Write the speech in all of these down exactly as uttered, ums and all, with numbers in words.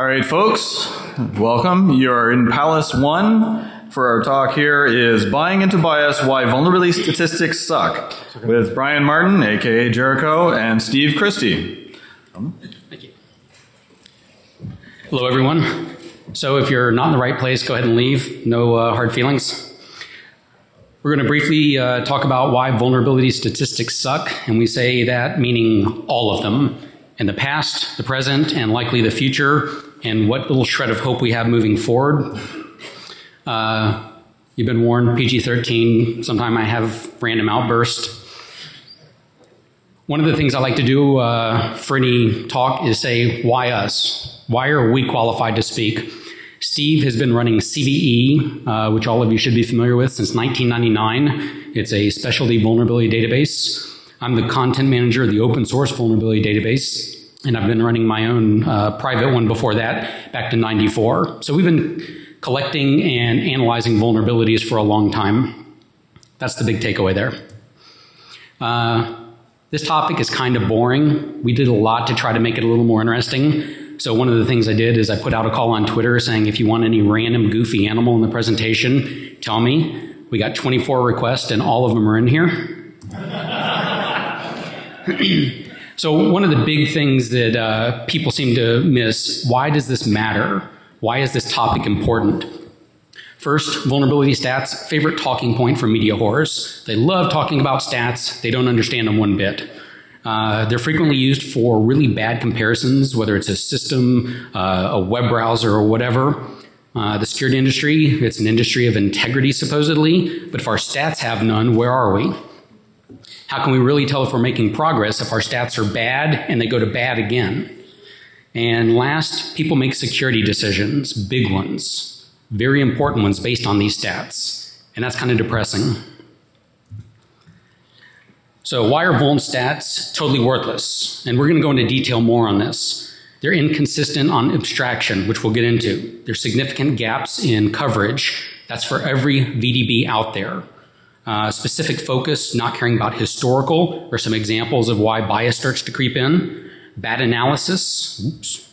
All right, folks, welcome. You're in Palace One for our talk here is Buying into Bias, Why Vulnerability Statistics Suck, with Brian Martin, a k a. Jericho, and Steve Christie. Thank you. Hello, everyone. So if you're not in the right place, go ahead and leave. No uh, hard feelings. We're going to briefly uh, talk about why vulnerability statistics suck, and we say that meaning all of them. In the past, the present, and likely the future, and what little shred of hope we have moving forward. Uh, you've been warned, P G thirteen, sometime I have random outburst. One of the things I like to do uh, for any talk is say, why us? Why are we qualified to speak? Steve has been running C V E, uh, which all of you should be familiar with, since nineteen ninety-nine. It's a specialty vulnerability database. I'm the content manager of the open source vulnerability database, and I've been running my own uh, private one before that, back to ninety-four. So we've been collecting and analyzing vulnerabilities for a long time. That's the big takeaway there. Uh, this topic is kind of boring. We did a lot to try to make it a little more interesting. So one of the things I did is I put out a call on Twitter saying, if you want any random goofy animal in the presentation, tell me. We got twenty-four requests, and all of them are in here. So one of the big things that uh, people seem to miss, why does this matter? Why is this topic important? First, vulnerability stats, favorite talking point for media whores. They love talking about stats. They don't understand them one bit. Uh, they're frequently used for really bad comparisons, whether it's a system, uh, a web browser, or whatever. Uh, the security industry, it's an industry of integrity, supposedly. But if our stats have none, where are we? How can we really tell if we're making progress if our stats are bad and they go to bad again? And last, people make security decisions, big ones, very important ones based on these stats. And that's kind of depressing. So why are vuln stats totally worthless? And we're going to go into detail more on this. They're inconsistent on abstraction, which we'll get into. There's significant gaps in coverage. That's for every V D B out there. Uh, specific focus, not caring about historical, or some examples of why bias starts to creep in. Bad analysis. Oops.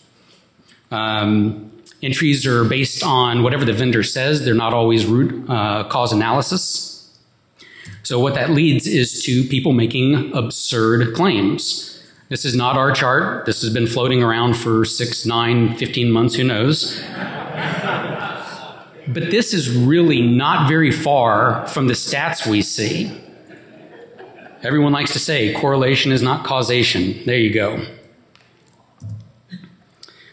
Um, entries are based on whatever the vendor says. They're not always root uh, cause analysis. So what that leads is to people making absurd claims. This is not our chart. This has been floating around for six, nine, fifteen months, who knows. But this is really not very far from the stats we see. Everyone likes to say correlation is not causation. There you go.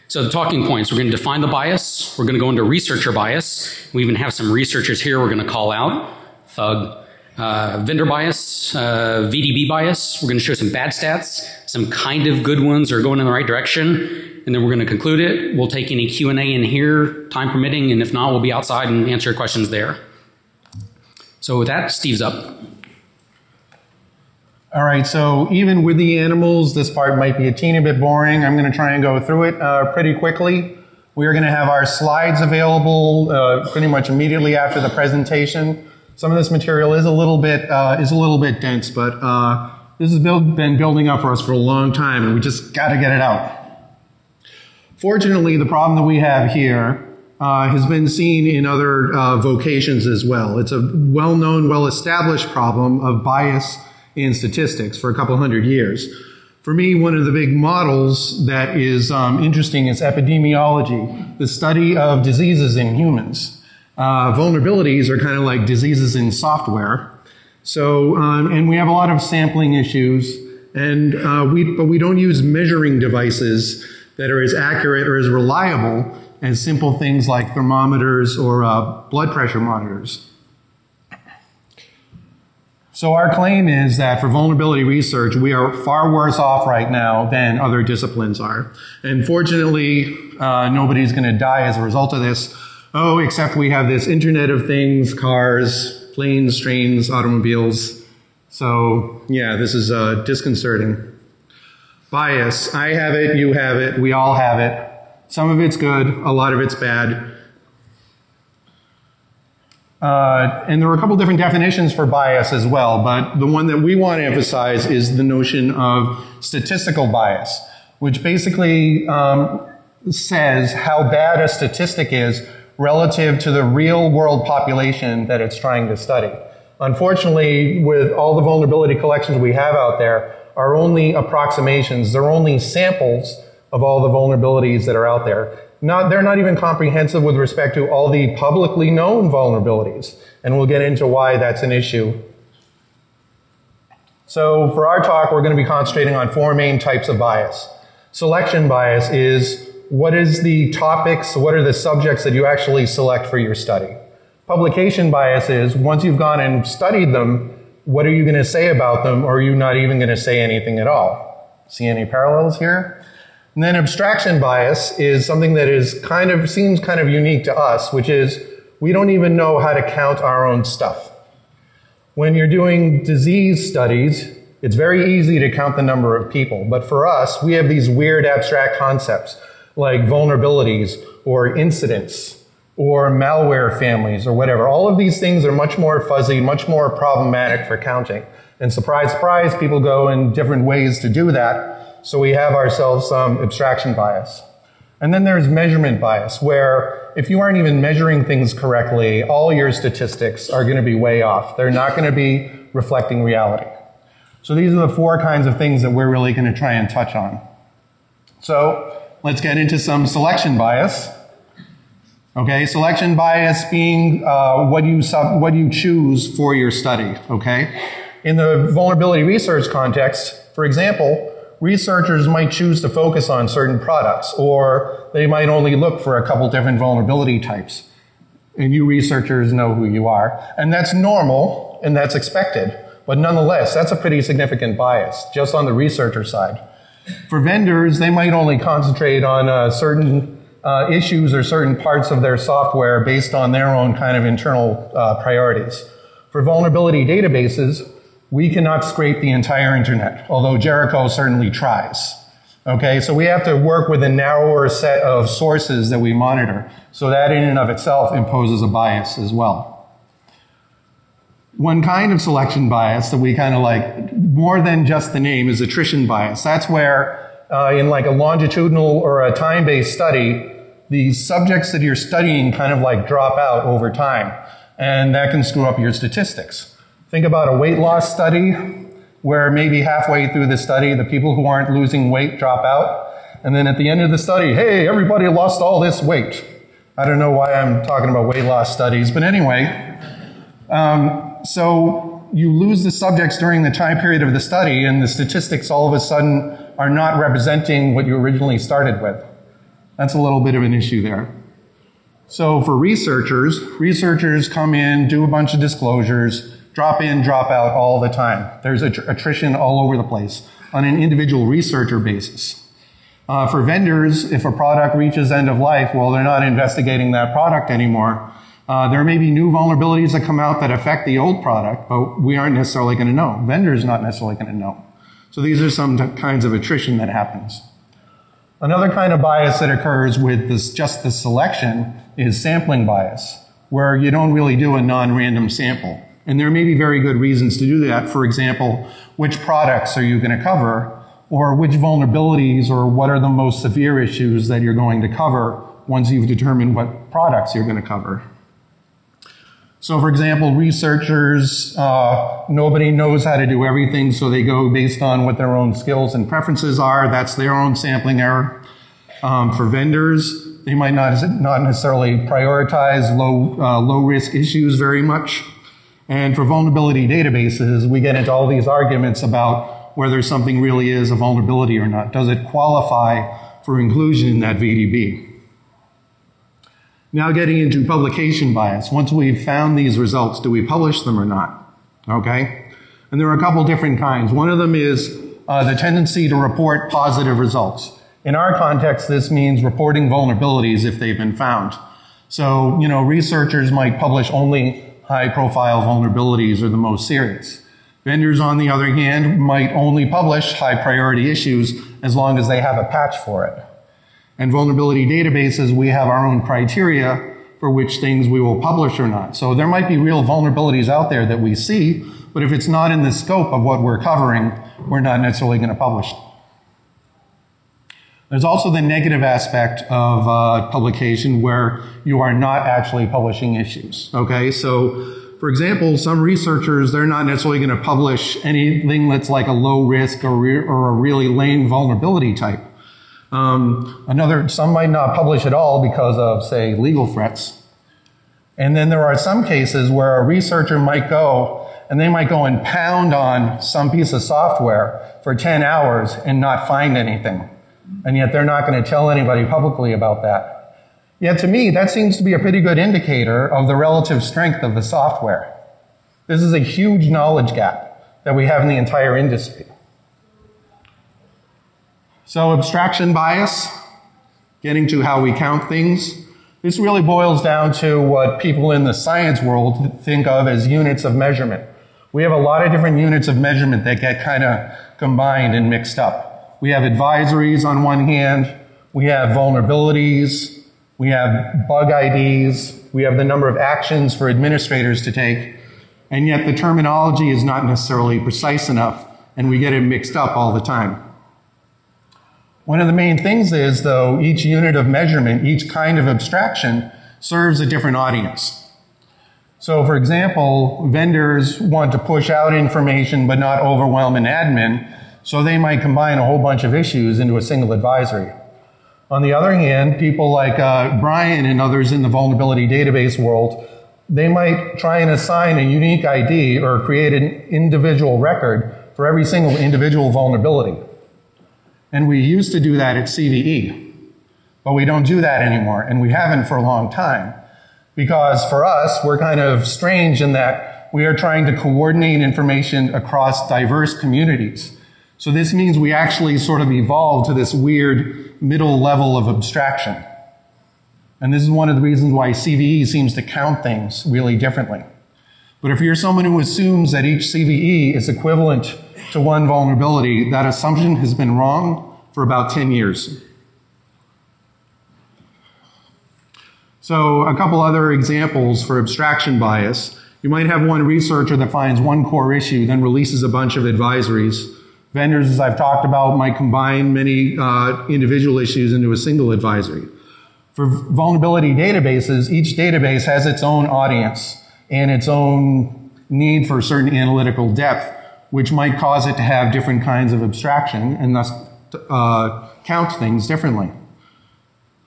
So the talking points, we're going to define the bias. We're going to go into researcher bias. We even have some researchers here we're going to call out. Thug. Uh, vendor bias, uh, V D B bias. We're going to show some bad stats. Some kind of good ones are going in the right direction. And then we're going to conclude it. We'll take any Q and A in here, time permitting, and if not, we'll be outside and answer your questions there. So with that, Steve's up. All right, so even with the animals, this part might be a teeny bit boring. I'm going to try and go through it uh, pretty quickly. We are going to have our slides available uh, pretty much immediately after the presentation. Some of this material is a little bit, uh, is a little bit dense, but uh, this has build, been building up for us for a long time, and we just got to get it out. Fortunately, the problem that we have here uh, has been seen in other uh, vocations as well. It's a well-known, well-established problem of bias in statistics for a couple hundred years. For me, one of the big models that is um, interesting is epidemiology, the study of diseases in humans. Uh, vulnerabilities are kind of like diseases in software. So, um, and we have a lot of sampling issues, and uh, we, but we don't use measuring devices that are as accurate or as reliable as simple things like thermometers or uh, blood pressure monitors. So our claim is that for vulnerability research, we are far worse off right now than other disciplines are. And fortunately, uh, nobody's going to die as a result of this. Oh, except we have this Internet of Things, cars, planes, trains, automobiles. So yeah, this is uh, disconcerting. Bias. I have it, you have it, we all have it. Some of it's good, a lot of it's bad. Uh, and there are a couple different definitions for bias as well, but the one that we want to emphasize is the notion of statistical bias, which basically um, says how bad a statistic is relative to the real world population that it's trying to study. Unfortunately, with all the vulnerability collections we have out there, are only approximations. They're only samples of all the vulnerabilities that are out there. Not, they're not even comprehensive with respect to all the publicly known vulnerabilities. And we'll get into why that's an issue. So for our talk, we're going to be concentrating on four main types of bias. Selection bias is what is the topics, what are the subjects that you actually select for your study. Publication bias is once you've gone and studied them, what are you going to say about them, or are you not even going to say anything at all? See any parallels here? And then abstraction bias is something that is kind of, seems kind of unique to us, which is we don't even know how to count our own stuff. When you're doing disease studies, it's very easy to count the number of people. But for us, we have these weird abstract concepts like vulnerabilities or incidents or malware families or whatever. All of these things are much more fuzzy, much more problematic for counting. And surprise, surprise, people go in different ways to do that. So we have ourselves some abstraction bias. And then there's measurement bias, where if you aren't even measuring things correctly, all your statistics are going to be way off. They're not going to be reflecting reality. So these are the four kinds of things that we're really going to try and touch on. So let's get into some selection bias. Okay, selection bias being uh, what you sub what you choose for your study. Okay, in the vulnerability research context, for example, researchers might choose to focus on certain products, or they might only look for a couple different vulnerability types. And you researchers know who you are, and that's normal and that's expected. But nonetheless, that's a pretty significant bias just on the researcher side. For vendors, they might only concentrate on a certain Uh, issues or certain parts of their software based on their own kind of internal uh, priorities. For vulnerability databases, we cannot scrape the entire internet, although Jericho certainly tries. Okay, so we have to work with a narrower set of sources that we monitor. So that in and of itself imposes a bias as well. One kind of selection bias that we kind of like more than just the name is attrition bias. That's where uh, in like a longitudinal or a time-based study, the subjects that you're studying kind of like drop out over time, and that can screw up your statistics. Think about a weight loss study where maybe halfway through the study the people who aren't losing weight drop out, and then at the end of the study, hey, everybody lost all this weight. I don't know why I'm talking about weight loss studies, but anyway. Um, so you lose the subjects during the time period of the study, and the statistics all of a sudden are not representing what you originally started with. That's a little bit of an issue there. So for researchers, researchers come in, do a bunch of disclosures, drop in, drop out all the time. There's attrition all over the place on an individual researcher basis. Uh, for vendors, if a product reaches end of life, well, they're not investigating that product anymore. Uh, there may be new vulnerabilities that come out that affect the old product, but we aren't necessarily going to know. Vendors not necessarily going to know. So these are some kinds of attrition that happens. Another kind of bias that occurs with this, just the selection is sampling bias, where you don't really do a non-random sample. And there may be very good reasons to do that. For example, which products are you going to cover, or which vulnerabilities, or what are the most severe issues that you're going to cover once you've determined what products you're going to cover. So for example, researchers, uh, nobody knows how to do everything, so they go based on what their own skills and preferences are. That's their own sampling error. Um, for vendors, they might not, not necessarily prioritize low, uh, low risk issues very much. And for vulnerability databases, we get into all these arguments about whether something really is a vulnerability or not. Does it qualify for inclusion in that V D B? Now getting into publication bias. Once we've found these results, do we publish them or not? Okay? And there are a couple different kinds. One of them is uh, the tendency to report positive results. In our context, this means reporting vulnerabilities if they've been found. So, you know, researchers might publish only high-profile vulnerabilities or the most serious. Vendors, on the other hand, might only publish high-priority issues as long as they have a patch for it. And vulnerability databases, we have our own criteria for which things we will publish or not. So there might be real vulnerabilities out there that we see, but if it's not in the scope of what we're covering, we're not necessarily going to publish. There's also the negative aspect of uh, publication where you are not actually publishing issues, okay? So, for example, some researchers, they're not necessarily going to publish anything that's like a low risk or, re or a really lame vulnerability type. Um, another, some might not publish at all because of, say, legal threats. And then there are some cases where a researcher might go, and they might go and pound on some piece of software for ten hours and not find anything. And yet they're not going to tell anybody publicly about that. Yet to me, that seems to be a pretty good indicator of the relative strength of the software. This is a huge knowledge gap that we have in the entire industry. So abstraction bias, getting to how we count things. This really boils down to what people in the science world think of as units of measurement. We have a lot of different units of measurement that get kind of combined and mixed up. We have advisories on one hand, we have vulnerabilities, we have bug I Ds, we have the number of actions for administrators to take, and yet the terminology is not necessarily precise enough, and we get it mixed up all the time. One of the main things is, though, each unit of measurement, each kind of abstraction, serves a different audience. So, for example, vendors want to push out information but not overwhelm an admin, so they might combine a whole bunch of issues into a single advisory. On the other hand, people like uh, Brian and others in the vulnerability database world, they might try and assign a unique I D or create an individual record for every single individual vulnerability. And we used to do that at C V E, but we don't do that anymore, and we haven't for a long time. Because for us, we're kind of strange in that we are trying to coordinate information across diverse communities. So this means we actually sort of evolved to this weird middle level of abstraction. And this is one of the reasons why C V E seems to count things really differently. But if you're someone who assumes that each C V E is equivalent to one vulnerability, that assumption has been wrong for about ten years. So a couple other examples for abstraction bias. You might have one researcher that finds one core issue, then releases a bunch of advisories. Vendors, as I've talked about, might combine many uh, individual issues into a single advisory. For vulnerability databases, each database has its own audience and its own need for certain analytical depth, which might cause it to have different kinds of abstraction and thus uh, count things differently.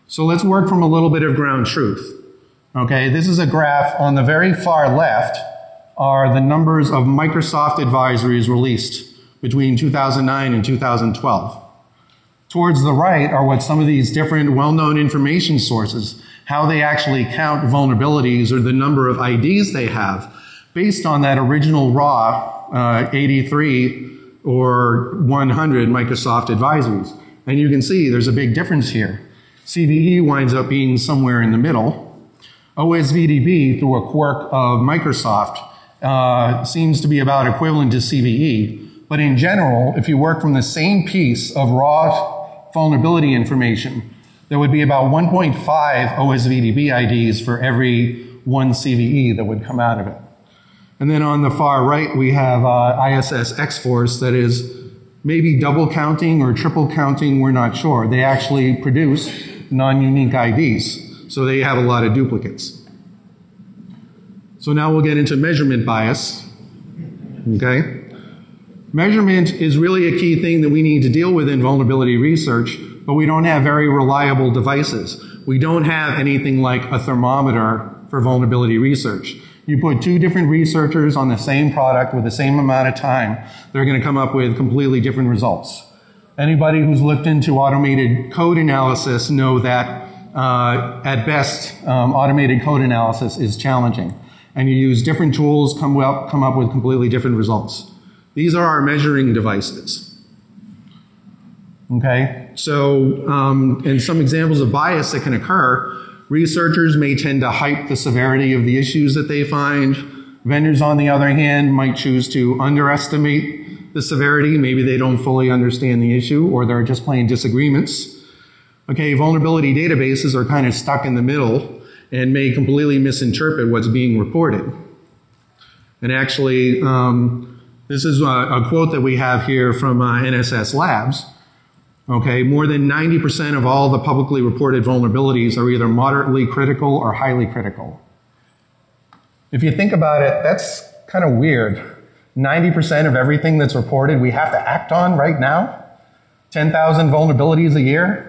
So let's work from a little bit of ground truth. Okay, this is a graph. On the very far left are the numbers of Microsoft advisories released between two thousand nine and two thousand twelve. Towards the right are what some of these different well-known information sources, how they actually count vulnerabilities or the number of I Ds they have based on that original raw uh, eighty-three or one hundred Microsoft advisories. And you can see there's a big difference here. C V E winds up being somewhere in the middle. O S V D B, through a quirk of Microsoft, uh, seems to be about equivalent to C V E. But in general, if you work from the same piece of raw vulnerability information, there would be about one point five O S V D B I Ds for every one C V E that would come out of it. And then on the far right, we have uh, I S S X-Force that is maybe double counting or triple counting, we're not sure. They actually produce non-unique I Ds, so they have a lot of duplicates. So now we'll get into measurement bias, okay? Measurement is really a key thing that we need to deal with in vulnerability research, but we don't have very reliable devices. We don't have anything like a thermometer for vulnerability research. You put two different researchers on the same product with the same amount of time, they're going to come up with completely different results. Anybody who's looked into automated code analysis know that uh, at best um, automated code analysis is challenging. And you use different tools, come up, come up with completely different results. These are our measuring devices, okay? So, um, and some examples of bias that can occur, researchers may tend to hype the severity of the issues that they find. Vendors, on the other hand, might choose to underestimate the severity. Maybe they don't fully understand the issue, or they're just plain disagreements. Okay, vulnerability databases are kind of stuck in the middle and may completely misinterpret what's being reported. And actually, um, this is a, a quote that we have here from uh, N S S Labs. Okay, more than ninety percent of all the publicly reported vulnerabilities are either moderately critical or highly critical. If you think about it, that's kind of weird. ninety percent of everything that's reported we have to act on right now. ten thousand vulnerabilities a year.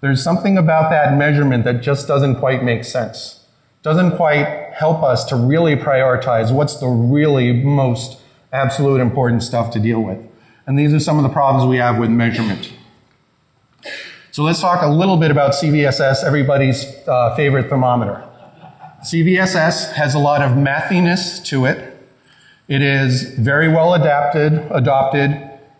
There's something about that measurement that just doesn't quite make sense. Doesn't quite help us to really prioritize what's the really most absolute important stuff to deal with. And these are some of the problems we have with measurement. So let's talk a little bit about C V S S, everybody's uh, favorite thermometer. C V S S has a lot of mathiness to it. It is very well adapted, adopted.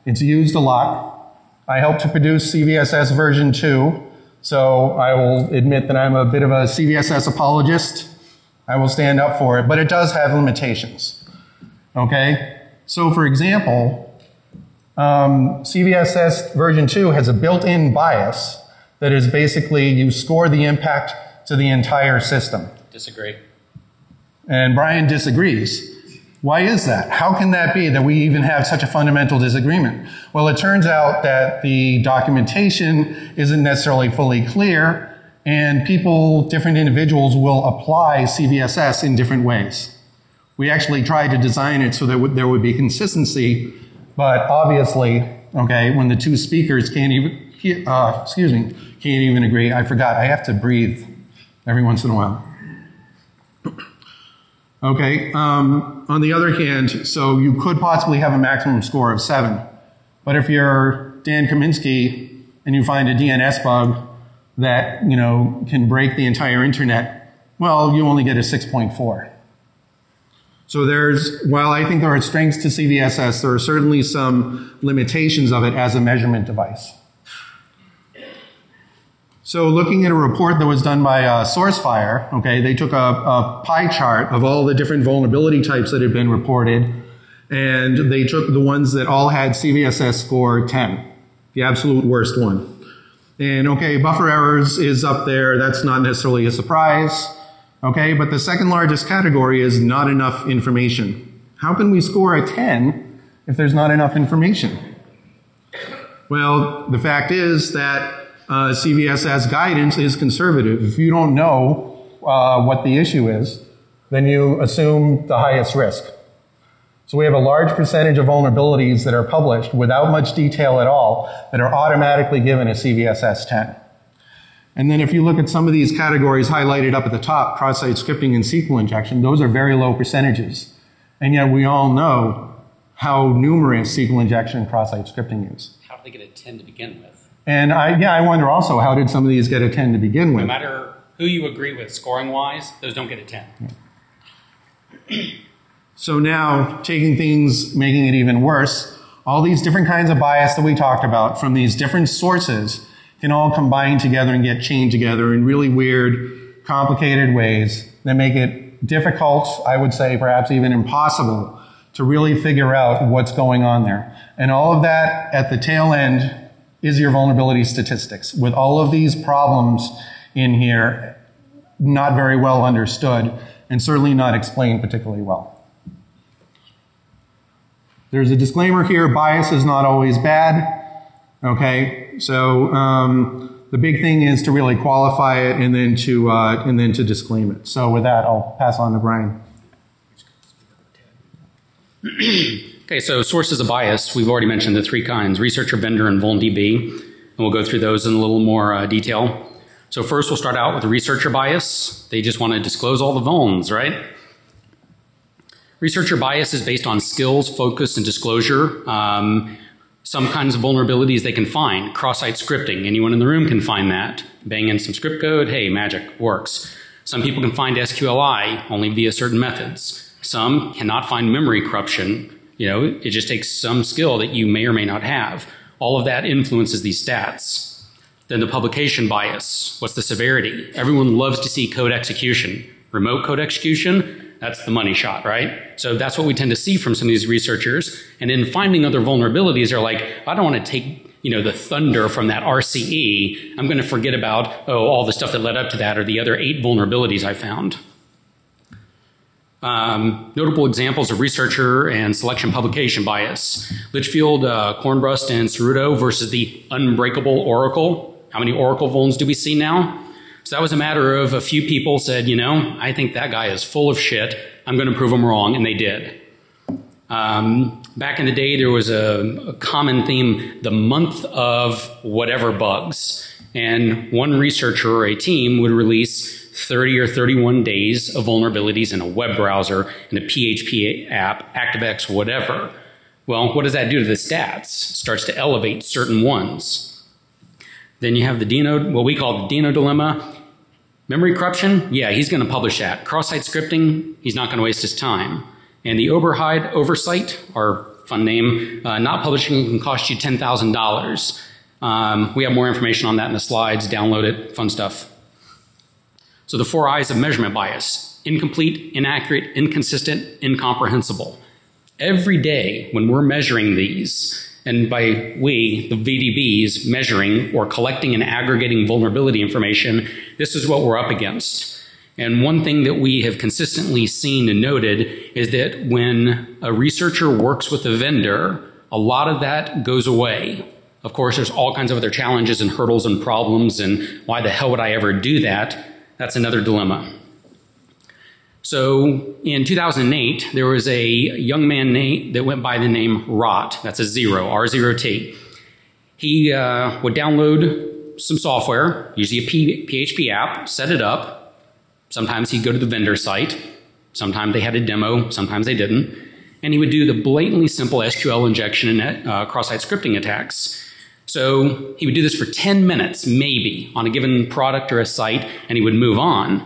It's used a lot. I helped to produce C V S S version two, so I will admit that I'm a bit of a C V S S apologist. I will stand up for it, but it does have limitations. Okay? So for example, um, C V S S version two has a built-in bias that is basically you score the impact to the entire system. Disagree. And Brian disagrees. Why is that? How can that be that we even have such a fundamental disagreement? Well, it turns out that the documentation isn't necessarily fully clear, and people, different individuals, will apply C V S S in different ways. We actually tried to design it so that there would be consistency, but obviously, okay, when the two speakers can't even, uh, excuse me, can't even agree. I forgot, I have to breathe every once in a while. Okay, um, on the other hand, so you could possibly have a maximum score of seven. But if you're Dan Kaminsky and you find a D N S bug that, you know, can break the entire internet, well, you only get a six point four. So there's, while I think there are strengths to C V S S, there are certainly some limitations of it as a measurement device. So looking at a report that was done by uh, Sourcefire, okay, they took a, a pie chart of all the different vulnerability types that had been reported, and they took the ones that all had C V S S score ten, the absolute worst one. And okay, buffer errors is up there, that's not necessarily a surprise, okay, but the second largest category is not enough information. How can we score a ten if there's not enough information? Well, the fact is that Uh, C V S S guidance is conservative. If you don't know uh, what the issue is, then you assume the highest risk. So we have a large percentage of vulnerabilities that are published without much detail at all that are automatically given a C V S S ten. And then if you look at some of these categories highlighted up at the top, cross-site scripting and S Q L injection, those are very low percentages. And yet we all know how numerous S Q L injection and cross-site scripting is. How do they get a ten to begin with? And I, yeah, I wonder also, how did some of these get a ten to begin with? No matter who you agree with scoring-wise, those don't get a ten. Yeah. So now, taking things, making it even worse, all these different kinds of bias that we talked about from these different sources can all combine together and get chained together in really weird, complicated ways that make it difficult, I would say perhaps even impossible, to really figure out what's going on there. And all of that at the tail end is your vulnerability statistics. With all of these problems in here, not very well understood and certainly not explained particularly well. There's a disclaimer here, bias is not always bad, okay? So um, the big thing is to really qualify it and then to, uh, and then to disclaim it. So with that, I'll pass on to Brian. Okay, so sources of bias, we've already mentioned the three kinds, researcher, vendor, and VulnDB, and we'll go through those in a little more uh, detail. So first we'll start out with the researcher bias. They just want to disclose all the vulns, right? Researcher bias is based on skills, focus, and disclosure. Um, some kinds of vulnerabilities they can find, cross-site scripting, anyone in the room can find that. Bang in some script code, hey, magic, works. Some people can find S Q L I only via certain methods. Some cannot find memory corruption. You know, it just takes some skill that you may or may not have. All of that influences these stats. Then the publication bias. What's the severity? Everyone loves to see code execution. Remote code execution, that's the money shot, right? So that's what we tend to see from some of these researchers. And in finding other vulnerabilities, they're like, I don't want to take, you know, the thunder from that R C E. I'm going to forget about, oh, all the stuff that led up to that or the other eight vulnerabilities I found. Um, notable examples of researcher and selection publication bias. Litchfield, uh, Cornbrust, and Ceruto versus the unbreakable Oracle. How many Oracle vulns do we see now? So that was a matter of a few people said, you know, I think that guy is full of shit. I'm going to prove him wrong, and they did. Um, back in the day, there was a, a common theme, the month of whatever bugs. And one researcher or a team would release thirty or thirty-one days of vulnerabilities in a web browser, in a P H P app, ActiveX, whatever. Well, what does that do to the stats? It starts to elevate certain ones. Then you have the Dino, what we call the Dino dilemma. Memory corruption? Yeah, he's going to publish that. Cross-site scripting? He's not going to waste his time. And the Oberhide oversight, our fun name, uh, not publishing can cost you ten thousand dollars. Um, we have more information on that in the slides. Download it. Fun stuff. So the four I's of measurement bias. Incomplete, inaccurate, inconsistent, incomprehensible. Every day when we're measuring these, and by we, the V D Bs, measuring or collecting and aggregating vulnerability information, this is what we're up against. And one thing that we have consistently seen and noted is that when a researcher works with a vendor, a lot of that goes away. Of course, there's all kinds of other challenges and hurdles and problems, and why the hell would I ever do that? That's another dilemma. So in two thousand eight, there was a young man named, that went by the name Rot. That's a zero, R zero T. He uh, would download some software, usually a P H P app, set it up. Sometimes he'd go to the vendor site. Sometimes they had a demo. Sometimes they didn't. And he would do the blatantly simple S Q L injection and uh, cross-site scripting attacks. So he would do this for ten minutes, maybe, on a given product or a site, and he would move on.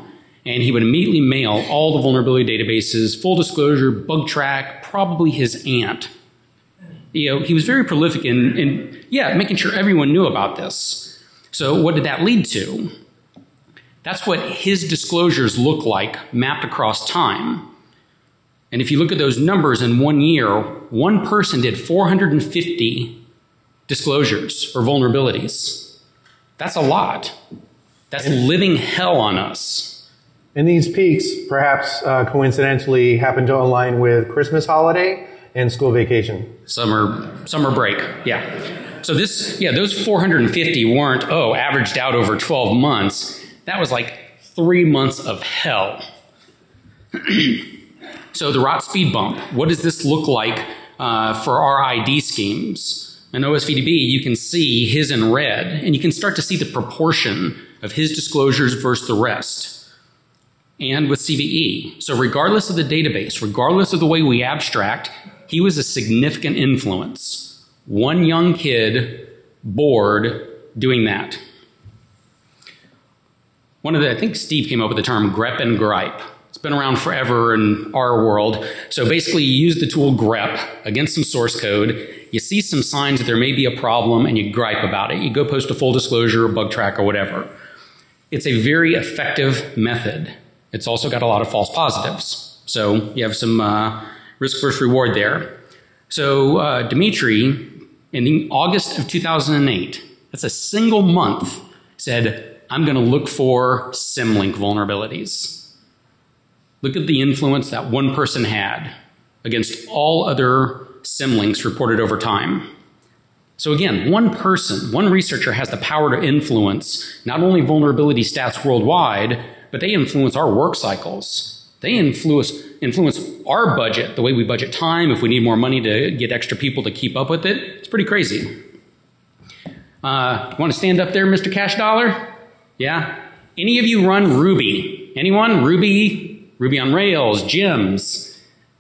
And he would immediately mail all the vulnerability databases, full disclosure, bug track, probably his aunt. You know, he was very prolific in, in, yeah, making sure everyone knew about this. So what did that lead to? That's what his disclosures look like mapped across time. And if you look at those numbers in one year, one person did four hundred fifty disclosures or vulnerabilities. That's a lot. That's living hell on us. And these peaks, perhaps uh, coincidentally, happen to align with Christmas holiday and school vacation. Summer, summer break, yeah. So this, yeah, those four hundred fifty weren't, oh, averaged out over twelve months. That was like three months of hell. So the Rot speed bump, what does this look like uh, for our I D schemes? In O S V D B, you can see his in red, and you can start to see the proportion of his disclosures versus the rest. And with C V E. So regardless of the database, regardless of the way we abstract, he was a significant influence. One young kid, bored, doing that. One of the, I think Steve came up with the term grep and gripe. It's been around forever in our world. So basically you use the tool grep against some source code, you see some signs that there may be a problem, and you gripe about it. You go post a full disclosure or bug track or whatever. It's a very effective method. It's also got a lot of false positives. So you have some uh, risk versus reward there. So uh, Dimitri, in August of two thousand eight, that's a single month, said, I'm going to look for symlink vulnerabilities. Look at the influence that one person had against all other symlinks reported over time. So again, one person, one researcher has the power to influence not only vulnerability stats worldwide, but they influence our work cycles. They influence, influence our budget, the way we budget time, if we need more money to get extra people to keep up with it. It's pretty crazy. Uh, want to stand up there, Mister Cash Dollar? Yeah? Any of you run Ruby? Anyone? Ruby? Ruby on Rails, Gems.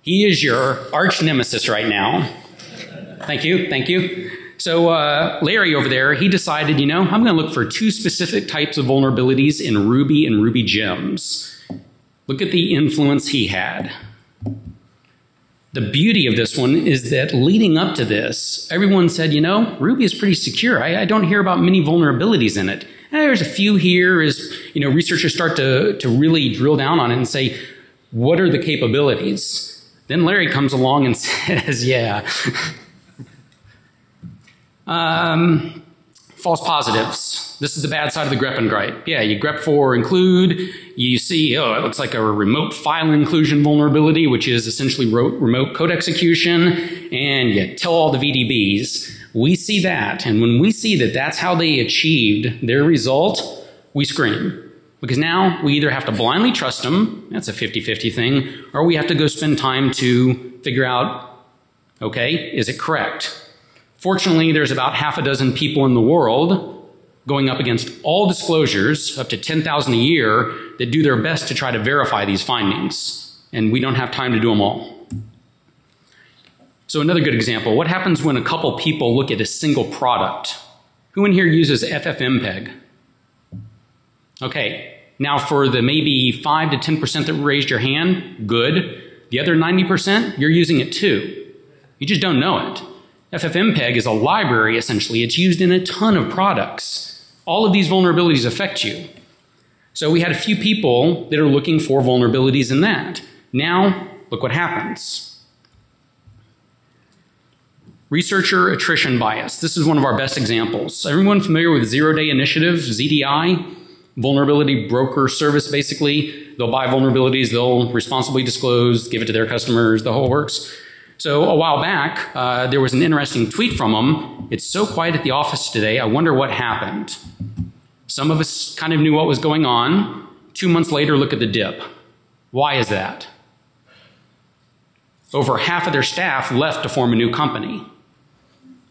He is your arch nemesis right now. Thank you, thank you. So uh, Larry over there, he decided, you know, I'm going to look for two specific types of vulnerabilities in Ruby and Ruby Gems. Look at the influence he had. The beauty of this one is that leading up to this, everyone said, you know, Ruby is pretty secure. I, I don't hear about many vulnerabilities in it. And there's a few here as, you know, researchers start to, to really drill down on it and say, what are the capabilities? Then Larry comes along and says, yeah. Um, false positives. This is the bad side of the grep and gripe. Yeah, you grep for include, you see, oh, it looks like a remote file inclusion vulnerability, which is essentially remote code execution, and you tell all the V D Bs. We see that, and when we see that that's how they achieved their result, we scream. Because now we either have to blindly trust them, that's a fifty fifty thing, or we have to go spend time to figure out, okay, is it correct? Fortunately, there's about half a dozen people in the world going up against all disclosures, up to ten thousand a year, that do their best to try to verify these findings. And we don't have time to do them all. So another good example, what happens when a couple people look at a single product? Who in here uses F F mpeg? Okay, now for the maybe five to ten percent that raised your hand, good. The other ninety percent, you're using it too. You just don't know it. F F mpeg is a library, essentially. It's used in a ton of products. All of these vulnerabilities affect you. So we had a few people that are looking for vulnerabilities in that. Now, look what happens. Researcher attrition bias. This is one of our best examples. Everyone familiar with zero-day initiative, Z D I? Vulnerability broker service, basically. They'll buy vulnerabilities, they'll responsibly disclose, give it to their customers, the whole works. So a while back, uh, there was an interesting tweet from them. It's so quiet at the office today, I wonder what happened. Some of us kind of knew what was going on. Two months later, look at the dip. Why is that? Over half of their staff left to form a new company.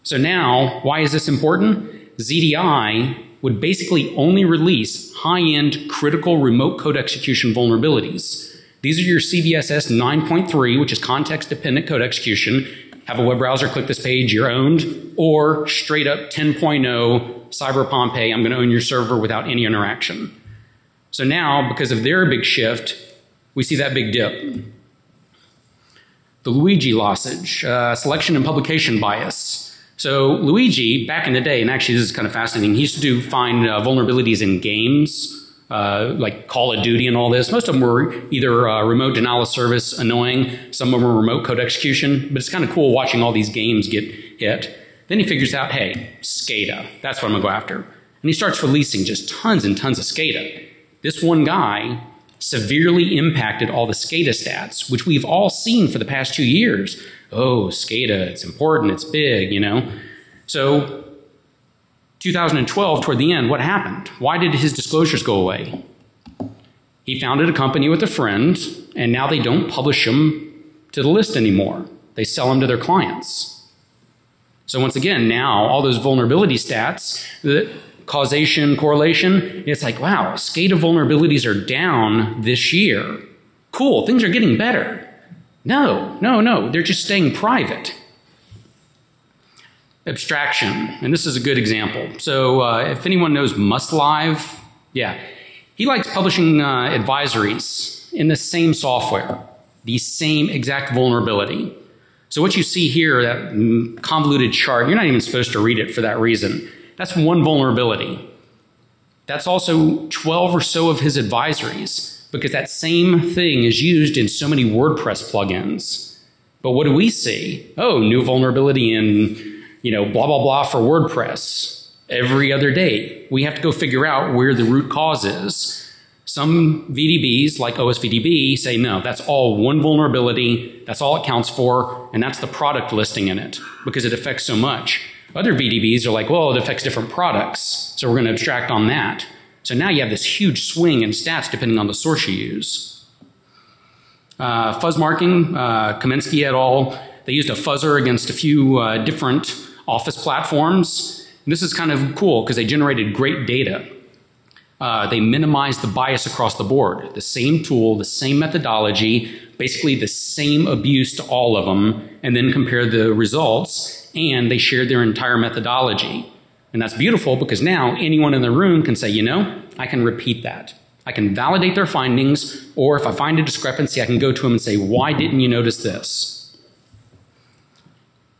So now, why is this important? Z D I would basically only release high-end critical remote code execution vulnerabilities. These are your C V S S nine point three, which is context-dependent code execution. Have a web browser, click this page, you're owned. Or straight up ten point oh, Cyber Pompeii, I'm going to own your server without any interaction. So now, because of their big shift, we see that big dip. The Luigi lossage, uh, selection and publication bias. So Luigi, back in the day, and actually this is kind of fascinating, he used to do find uh, vulnerabilities in games, uh, like Call of Duty and all this. Most of them were either uh, remote denial of service, annoying, some of them were remote code execution, but it's kind of cool watching all these games get hit. Then he figures out, hey, SCADA, that's what I'm going to go after. And he starts releasing just tons and tons of SCADA. This one guy severely impacted all the SCADA stats, which we've all seen for the past two years. Oh, SCADA, it's important, it's big, you know. So two thousand twelve, toward the end, what happened? Why did his disclosures go away? He founded a company with a friend, and now they don't publish them to the list anymore. They sell them to their clients. So once again, now all those vulnerability stats, the causation, correlation, it's like, wow, SCADA vulnerabilities are down this year. Cool, things are getting better. No, no, no, they're just staying private. Abstraction, and this is a good example. So uh, if anyone knows MustLive, yeah, he likes publishing uh, advisories in the same software, the same exact vulnerability. So what you see here, that convoluted chart, you're not even supposed to read it for that reason. That's one vulnerability. That's also twelve or so of his advisories, because that same thing is used in so many WordPress plugins. But what do we see? Oh, new vulnerability in, you know, blah, blah, blah for WordPress every other day. We have to go figure out where the root cause is. Some V D Bs, like O S V D B, say no, that's all one vulnerability, that's all it counts for, and that's the product listing in it, because it affects so much. Other V D Bs are like, well, it affects different products, so we're going to abstract on that. So now you have this huge swing in stats depending on the source you use. Uh, fuzz marking, uh, Kaminsky et al., they used a fuzzer against a few uh, different Office platforms. And this is kind of cool because they generated great data. Uh, they minimized the bias across the board. The same tool, the same methodology, basically the same abuse to all of them, and then compare the results. And they shared their entire methodology. And that's beautiful because now anyone in the room can say, you know, I can repeat that. I can validate their findings, or if I find a discrepancy, I can go to them and say, why didn't you notice this?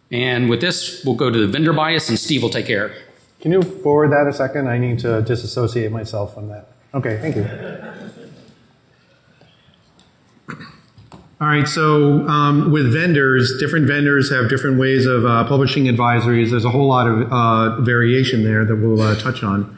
And with this, we'll go to the vendor bias, and Steve will take care. Can you forward that a second? I need to disassociate myself from that. Okay, thank you. All right, so um, with vendors, different vendors have different ways of uh, publishing advisories. There's a whole lot of uh, variation there that we'll uh, touch on.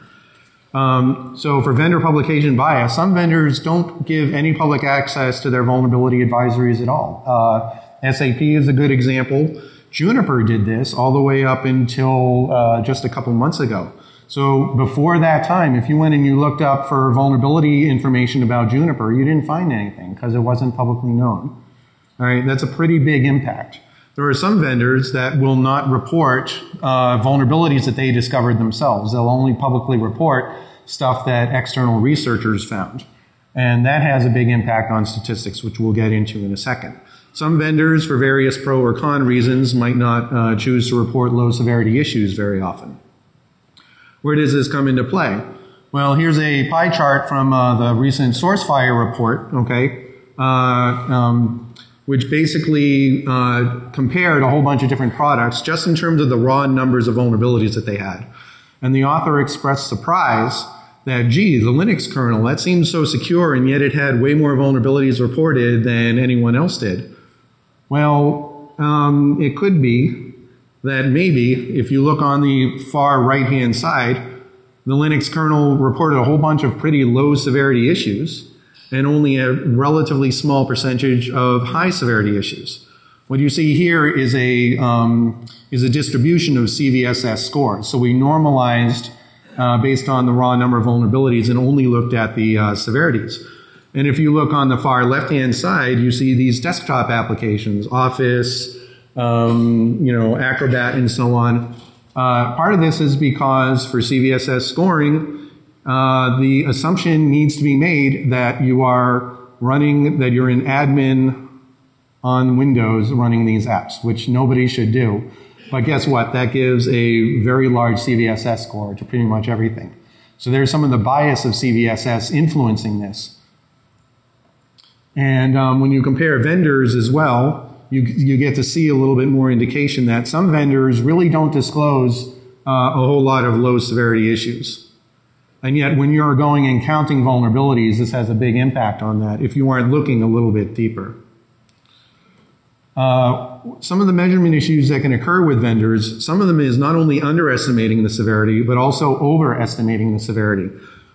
Um, so for vendor publication bias, some vendors don't give any public access to their vulnerability advisories at all. Uh, S A P is a good example. Juniper did this all the way up until uh, just a couple months ago. So before that time, if you went and you looked up for vulnerability information about Juniper, you didn't find anything because it wasn't publicly known. All right, that's a pretty big impact. There are some vendors that will not report uh, vulnerabilities that they discovered themselves. They'll only publicly report stuff that external researchers found. And that has a big impact on statistics, which we'll get into in a second. Some vendors, for various pro or con reasons, might not uh, choose to report low severity issues very often. Where does this come into play? Well, here's a pie chart from uh, the recent Sourcefire report, okay? Uh, um, which basically uh, compared a whole bunch of different products just in terms of the raw numbers of vulnerabilities that they had. And the author expressed surprise that, gee, the Linux kernel, that seems so secure, and yet it had way more vulnerabilities reported than anyone else did. Well, um, it could be that maybe, if you look on the far right-hand side, the Linux kernel reported a whole bunch of pretty low-severity issues, and only a relatively small percentage of high severity issues. What you see here is a, um, is a distribution of C V S S scores. So we normalized uh, based on the raw number of vulnerabilities and only looked at the uh, severities. And if you look on the far left-hand side, you see these desktop applications, Office, um, you know, Acrobat, and so on. Uh, part of this is because for C V S S scoring, Uh, the assumption needs to be made that you are running, that you're an admin on Windows running these apps, which nobody should do. But guess what? That gives a very large C V S S score to pretty much everything. So there's some of the bias of C V S S influencing this. And um, when you compare vendors as well, you, you get to see a little bit more indication that some vendors really don't disclose uh, a whole lot of low severity issues. And yet, when you're going and counting vulnerabilities, this has a big impact on that if you aren't looking a little bit deeper. Uh, some of the measurement issues that can occur with vendors, some of them is not only underestimating the severity, but also overestimating the severity.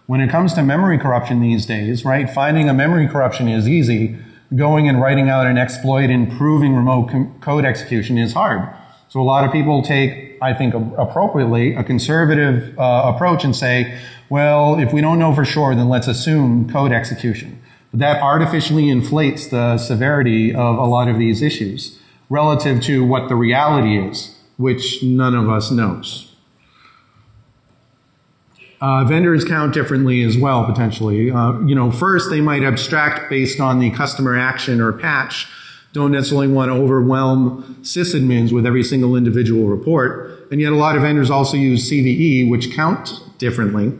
When it comes to memory corruption these days, right, finding a memory corruption is easy. Going and writing out an exploit and proving remote code execution is hard. So a lot of people take, I think appropriately, a conservative uh, approach and say, well, if we don't know for sure, then let's assume code execution. But that artificially inflates the severity of a lot of these issues relative to what the reality is, which none of us knows. Uh, vendors count differently as well, potentially. Uh, you know, first, they might abstract based on the customer action or patch. Don't necessarily want to overwhelm sysadmins with every single individual report. And yet a lot of vendors also use C V E, which count differently.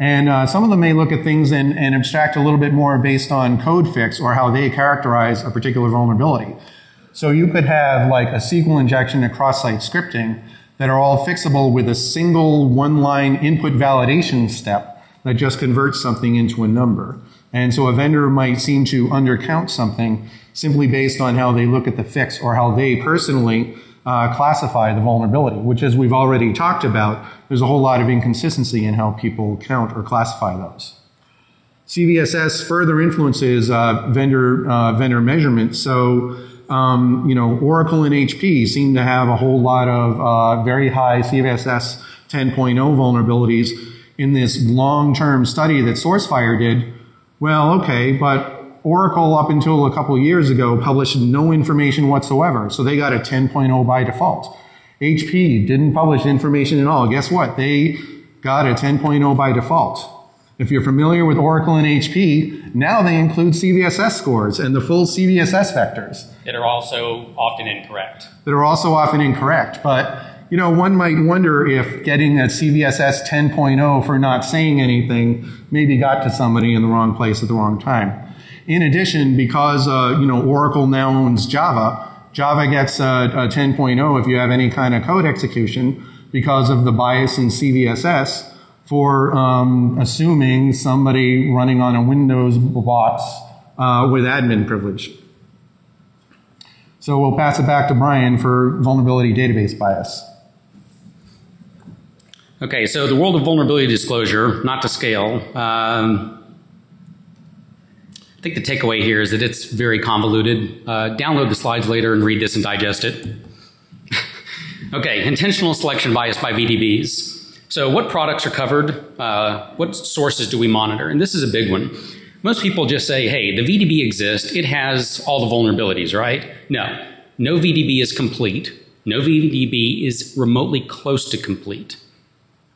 And uh, some of them may look at things and, and abstract a little bit more based on code fix or how they characterize a particular vulnerability. So you could have like a S Q L injection and cross-site scripting that are all fixable with a single one-line input validation step that just converts something into a number. And so a vendor might seem to undercount something simply based on how they look at the fix or how they personally Uh, classify the vulnerability, which, as we've already talked about, there's a whole lot of inconsistency in how people count or classify those. C V S S further influences uh, vendor uh, vendor measurement. So, um, you know, Oracle and H P seem to have a whole lot of uh, very high C V S S ten point oh vulnerabilities in this long-term study that Sourcefire did. Well, okay, but Oracle, up until a couple years ago, published no information whatsoever, so they got a ten point oh by default. H P didn't publish information at all. Guess what? They got a ten point oh by default. If you're familiar with Oracle and H P, now they include C V S S scores and the full C V S S vectors. That are also often incorrect. That are also often incorrect, but you know, one might wonder if getting a C V S S ten point oh for not saying anything maybe got to somebody in the wrong place at the wrong time. In addition, because uh, you know, Oracle now owns Java, Java gets a, a ten point oh if you have any kind of code execution because of the bias in C V S S for um, assuming somebody running on a Windows box uh, with admin privilege. So we'll pass it back to Brian for vulnerability database bias. Okay, so the world of vulnerability disclosure, not to scale. Um, I think the takeaway here is that it's very convoluted. Uh, download the slides later and read this and digest it. Okay, intentional selection bias by V D Bs. So what products are covered? Uh, what sources do we monitor? And this is a big one. Most people just say, hey, the V D B exists. It has all the vulnerabilities, right? No. No V D B is complete. No V D B is remotely close to complete.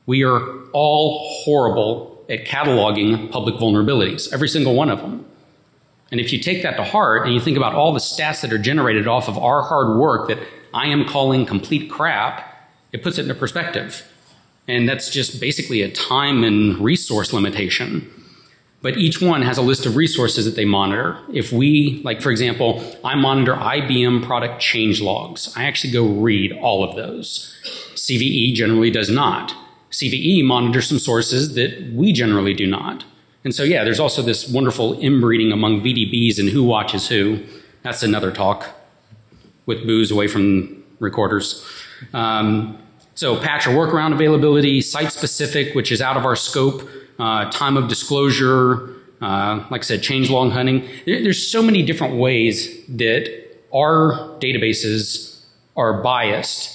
We are all horrible at cataloging public vulnerabilities, every single one of them. And if you take that to heart and you think about all the stats that are generated off of our hard work that I am calling complete crap, it puts it into perspective. And that's just basically a time and resource limitation. But each one has a list of resources that they monitor. If we, like for example, I monitor I B M product change logs. I actually go read all of those. C V E generally does not. C V E monitors some sources that we generally do not. And so yeah, there's also this wonderful inbreeding among V D Bs and who watches who. That's another talk with booze away from recorders. Um, so patch or workaround availability, site specific, which is out of our scope, Uh, time of disclosure, uh, like I said, changelog hunting. There, there's so many different ways that our databases are biased,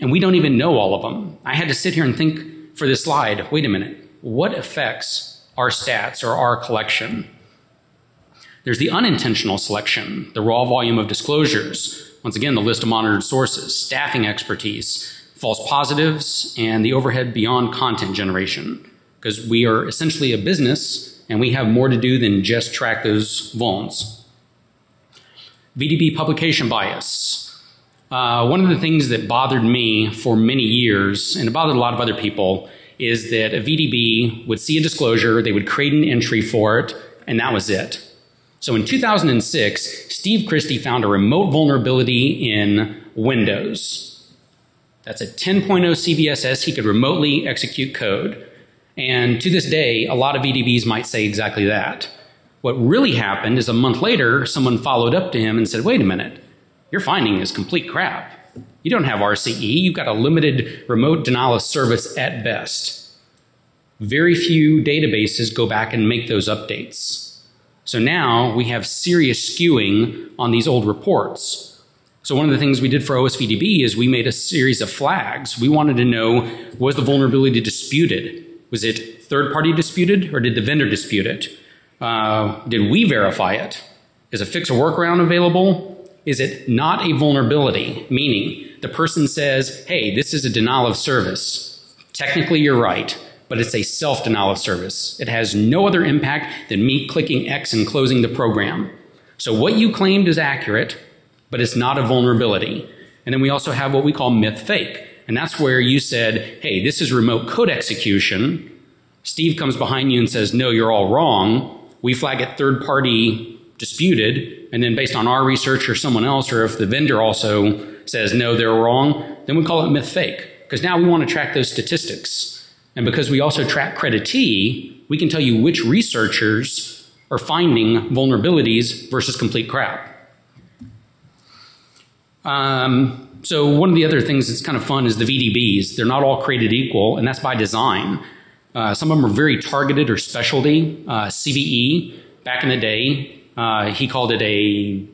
and we don't even know all of them. I had to sit here and think for this slide, wait a minute, what affects our stats or our collection? There's the unintentional selection, the raw volume of disclosures. Once again, the list of monitored sources, staffing expertise, false positives, and the overhead beyond content generation. Because we are essentially a business and we have more to do than just track those vulns. V D B publication bias. Uh, one of the things that bothered me for many years, and it bothered a lot of other people, is that a V D B would see a disclosure, they would create an entry for it, and that was it. So in two thousand six, Steve Christie found a remote vulnerability in Windows. That's a ten point oh C V S S, he could remotely execute code. And to this day, a lot of V D Bs might say exactly that. What really happened is a month later, someone followed up to him and said, wait a minute, your finding is complete crap. You don't have R C E, you've got a limited remote denial of service at best. Very few databases go back and make those updates. So now we have serious skewing on these old reports. So one of the things we did for O S V D B is we made a series of flags. We wanted to know, was the vulnerability disputed? Was it third-party disputed, or did the vendor dispute it? Uh, did we verify it? Is a fix or workaround available? Is it not a vulnerability? Meaning, the person says, hey, this is a denial of service. Technically, you're right, but it's a self-denial of service. It has no other impact than me clicking X and closing the program. So what you claimed is accurate, but it's not a vulnerability. And then we also have what we call myth-fake. And that's where you said, hey, this is remote code execution. Steve comes behind you and says, no, you're all wrong. We flag it third-party disputed. And then based on our research or someone else, or if the vendor also says, no, they're wrong, then we call it myth-fake. Because now we want to track those statistics. And because we also track creditee, we can tell you which researchers are finding vulnerabilities versus complete crap. Um... So one of the other things that's kind of fun is the V D Bs. They're not all created equal, and that's by design. Uh, some of them are very targeted or specialty. Uh, C V E, back in the day, uh, he called it a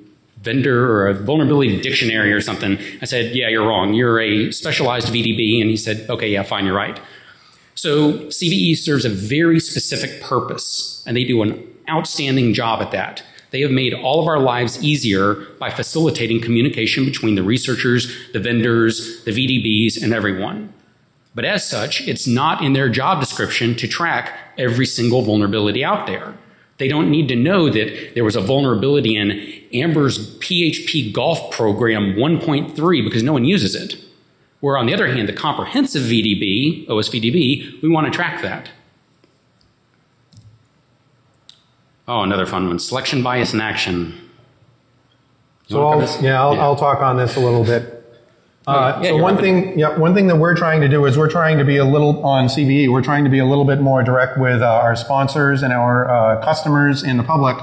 vendor or a vulnerability dictionary or something. I said, yeah, you're wrong. You're a specialized V D B. And he said, okay, yeah, fine, you're right. So C V E serves a very specific purpose, and they do an outstanding job at that. They have made all of our lives easier by facilitating communication between the researchers, the vendors, the V D Bs, and everyone. But as such, it's not in their job description to track every single vulnerability out there. They don't need to know that there was a vulnerability in Amber's P H P golf program one point three because no one uses it. Where on the other hand, the comprehensive V D B, O S V D B, we want to track that. Oh, another fun one. Selection bias in action. You so I'll, yeah, I'll, yeah, I'll talk on this a little bit. Uh, yeah, so one thing, yeah, one thing that we're trying to do is we're trying to be a little, on C V E, we're trying to be a little bit more direct with uh, our sponsors and our uh, customers and the public